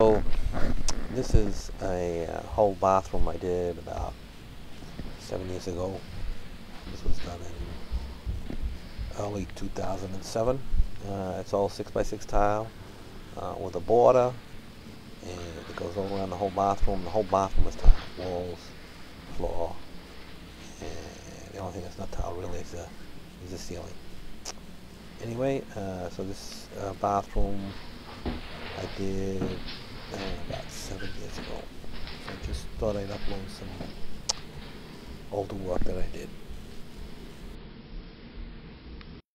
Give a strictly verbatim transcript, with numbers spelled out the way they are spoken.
So this is a uh, whole bathroom I did about seven years ago. This was done in early two thousand seven. Uh, it's all six by six tile uh, with a border, and it goes all around the whole bathroom. The whole bathroom is tile, walls, floor, and the only thing that's not tile really is the is the ceiling. Anyway, uh, so this uh, bathroom I did Uh, about seven years ago. I just thought I'd upload some older work that I did.